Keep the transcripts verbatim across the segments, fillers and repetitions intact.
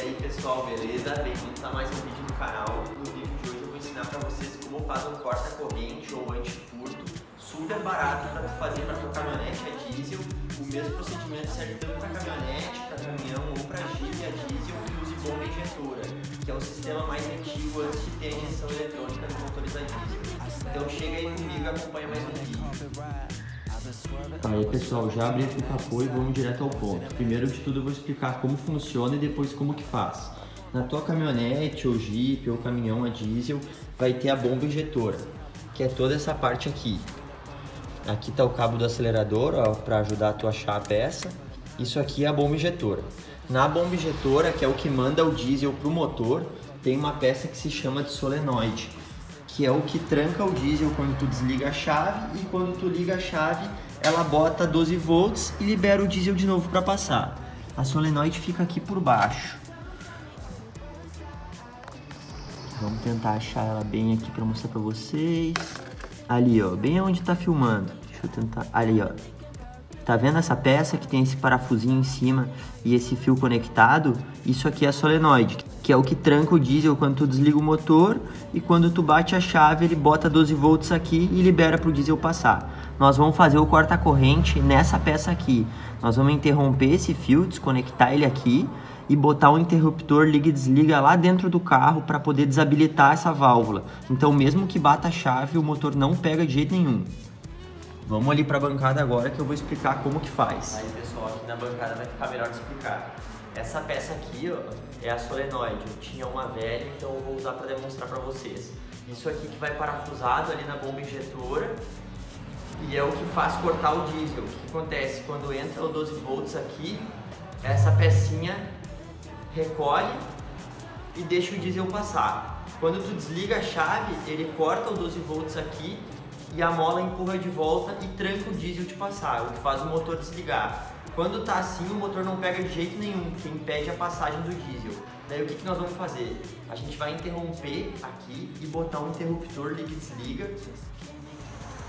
aí pessoal, beleza? Bem-vindos a mais um vídeo do canal. No vídeo de hoje eu vou ensinar pra vocês como fazer um corta-corrente ou antifurto super barato pra tu fazer pra tua caminhonete a diesel. O mesmo procedimento serve tanto pra caminhonete, pra caminhão ou pra jipe a diesel e use bomba injetora, que é o sistema mais antigo antes de ter a injeção eletrônica nos motores a diesel. Então chega aí comigo e acompanha mais um vídeo. Aí pessoal, já abri aqui o capô e vamos direto ao ponto. Primeiro de tudo eu vou explicar como funciona e depois como que faz. Na tua caminhonete ou jipe ou caminhão a diesel vai ter a bomba injetora, que é toda essa parte aqui. Aqui está o cabo do acelerador para ajudar tu a achar a peça. Isso aqui é a bomba injetora. Na bomba injetora, que é o que manda o diesel para o motor, tem uma peça que se chama de solenoide, que é o que tranca o diesel quando tu desliga a chave, e quando tu liga a chave ela bota doze volts e libera o diesel de novo para passar. A solenoide fica aqui por baixo. Vamos tentar achar ela bem aqui para mostrar para vocês. Ali ó, bem onde tá filmando. Deixa eu tentar, ali ó. Tá vendo essa peça que tem esse parafusinho em cima e esse fio conectado? Isso aqui é a solenoide, que é o que tranca o diesel quando tu desliga o motor, e quando tu bate a chave ele bota doze volts aqui e libera para o diesel passar. Nós vamos fazer o corta-corrente nessa peça aqui. Nós vamos interromper esse fio, desconectar ele aqui e botar um interruptor liga e desliga lá dentro do carro para poder desabilitar essa válvula. Então mesmo que bata a chave o motor não pega de jeito nenhum. Vamos ali para a bancada agora que eu vou explicar como que faz. Aí pessoal, aqui na bancada vai ficar melhor de explicar. Essa peça aqui ó, é a solenoide. Eu tinha uma velha, então eu vou usar para demonstrar para vocês. Isso aqui que vai parafusado ali na bomba injetora e é o que faz cortar o diesel. O que acontece? Quando entra o doze volts aqui, essa pecinha recolhe e deixa o diesel passar. Quando tu desliga a chave, ele corta o doze volts aqui e a mola empurra de volta e tranca o diesel de passar, o que faz o motor desligar. Quando tá assim, o motor não pega de jeito nenhum, que impede a passagem do diesel. Daí o que, que nós vamos fazer? A gente vai interromper aqui e botar um interruptor liga e desliga,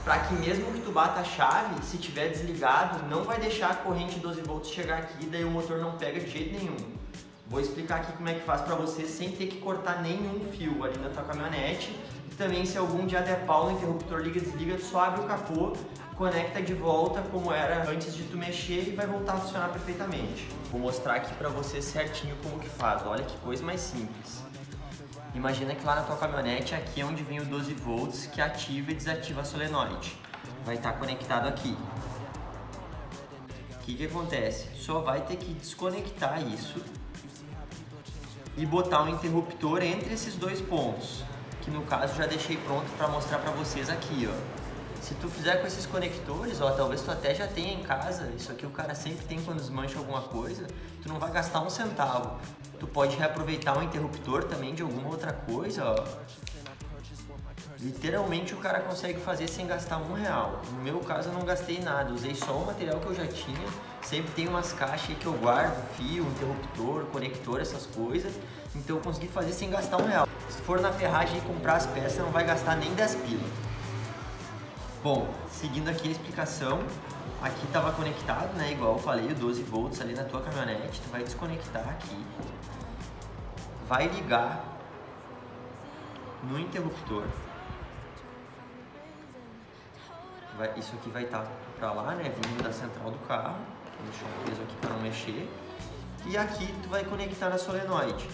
para que mesmo que tu bata a chave, se tiver desligado, não vai deixar a corrente doze volts chegar aqui, daí o motor não pega de jeito nenhum. Vou explicar aqui como é que faz para você sem ter que cortar nenhum fio ali na tua caminhonete. Também, se algum dia der pau no interruptor liga e desliga, tu só abre o capô, conecta de volta como era antes de tu mexer e vai voltar a funcionar perfeitamente. Vou mostrar aqui pra você certinho como que faz, olha que coisa mais simples. Imagina que lá na tua caminhonete, aqui é onde vem o doze volts que ativa e desativa a solenoide. Vai estar conectado aqui. O que que acontece? Só vai ter que desconectar isso e botar um interruptor entre esses dois pontos, que no caso já deixei pronto para mostrar para vocês aqui, ó. Se tu fizer com esses conectores, ó, talvez tu até já tenha em casa, isso aqui o cara sempre tem quando desmancha alguma coisa, tu não vai gastar um centavo. Tu pode reaproveitar um interruptor também de alguma outra coisa, ó. Literalmente o cara consegue fazer sem gastar um real. No meu caso eu não gastei nada, usei só o material que eu já tinha. Sempre tem umas caixas aí que eu guardo, fio, interruptor, conector, essas coisas. Então eu consegui fazer sem gastar um real. Se for na ferragem e comprar as peças, não vai gastar nem dez pila. Bom, seguindo aqui a explicação, aqui estava conectado, né? Igual eu falei, o doze volts ali na tua caminhonete. Tu vai desconectar aqui, vai ligar no interruptor. Vai, isso aqui vai estar tá pra lá, né? Vindo da central do carro. Vou deixar o peso aqui para não mexer. E aqui tu vai conectar na solenoide.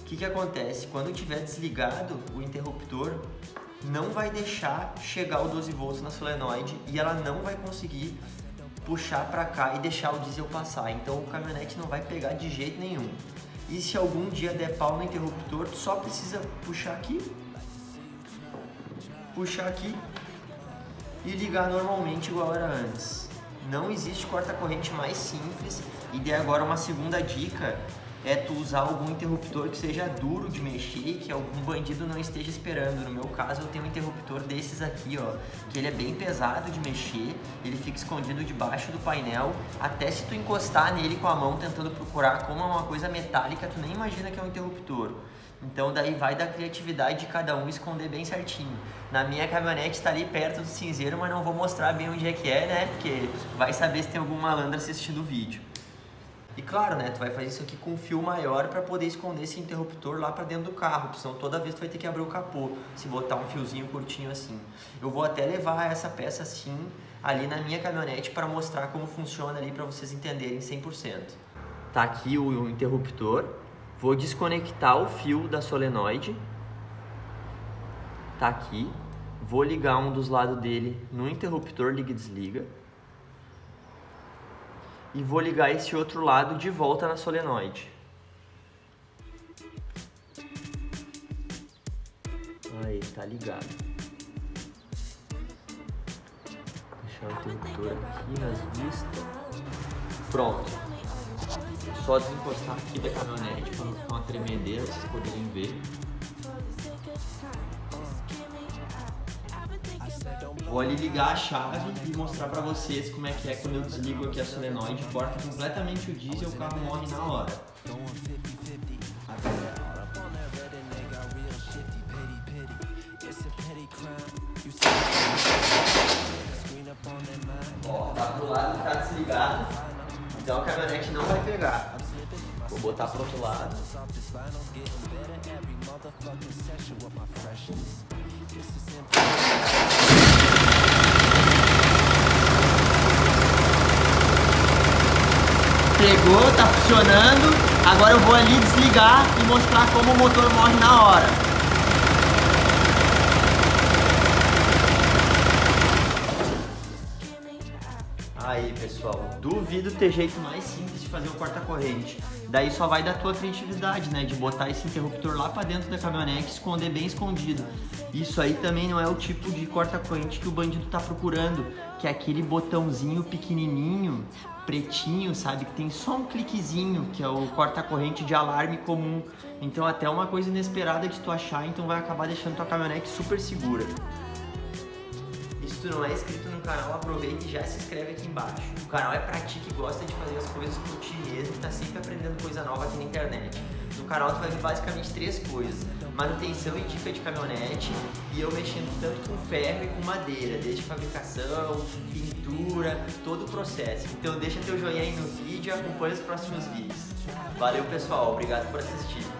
O que que acontece? Quando tiver desligado o interruptor, não vai deixar chegar o doze volts na solenoide e ela não vai conseguir puxar para cá e deixar o diesel passar. Então o caminhonete não vai pegar de jeito nenhum. E se algum dia der pau no interruptor, tu só precisa puxar aqui, puxar aqui e ligar normalmente igual era antes. Não existe corta-corrente mais simples. E daí agora uma segunda dica é tu usar algum interruptor que seja duro de mexer, que algum bandido não esteja esperando. No meu caso eu tenho um interruptor desses aqui, ó, que ele é bem pesado de mexer, ele fica escondido debaixo do painel, até se tu encostar nele com a mão tentando procurar, como é uma coisa metálica, tu nem imagina que é um interruptor. Então daí vai da criatividade de cada um esconder bem certinho. Na minha caminhonete tá ali perto do cinzeiro, mas não vou mostrar bem onde é que é, né? Porque vai saber se tem algum malandro assistindo o vídeo. E claro, né, tu vai fazer isso aqui com um fio maior para poder esconder esse interruptor lá para dentro do carro, senão toda vez tu vai ter que abrir o capô se botar um fiozinho curtinho assim. Eu vou até levar essa peça assim ali na minha caminhonete para mostrar como funciona ali para vocês entenderem cem por cento. Tá aqui o interruptor, vou desconectar o fio da solenoide, tá aqui, vou ligar um dos lados dele no interruptor, liga e desliga. E vou ligar esse outro lado de volta na solenoide. Aí, tá ligado. Deixar o interruptor aqui nas vistas. Pronto. Só desencostar aqui da caminhonete para não ficar uma tremedeira, vocês poderem ver. Vou ali ligar a chave e mostrar pra vocês como é que é quando eu desligo aqui a solenoide, corta completamente o diesel e o carro morre na hora. Ó, tá pro lado que tá desligado, então a caminhonete não vai pegar. Vou botar pro outro lado. Pegou, tá funcionando. Agora eu vou ali desligar e mostrar como o motor morre na hora. Aí, pessoal, duvido ter jeito mais simples de fazer o corta-corrente. Daí só vai da tua criatividade, né? De botar esse interruptor lá pra dentro da caminhonete e esconder bem escondido. Isso aí também não é o tipo de corta-corrente que o bandido tá procurando, que é aquele botãozinho pequenininho, pretinho, sabe? Que tem só um cliquezinho, que é o corta-corrente de alarme comum. Então até uma coisa inesperada de tu achar, então vai acabar deixando tua caminhonete super segura. E se tu não é inscrito no canal, aproveita e já se inscreve aqui embaixo. O canal é pra ti que gosta de fazer as coisas por ti mesmo, tá sempre aprendendo coisa nova aqui na internet. No canal tu vai ver basicamente três coisas: manutenção e dica de caminhonete, e eu mexendo tanto com ferro e com madeira, desde fabricação, pintura, todo o processo. Então deixa teu joinha aí no vídeo e acompanha os próximos vídeos. Valeu, pessoal, obrigado por assistir.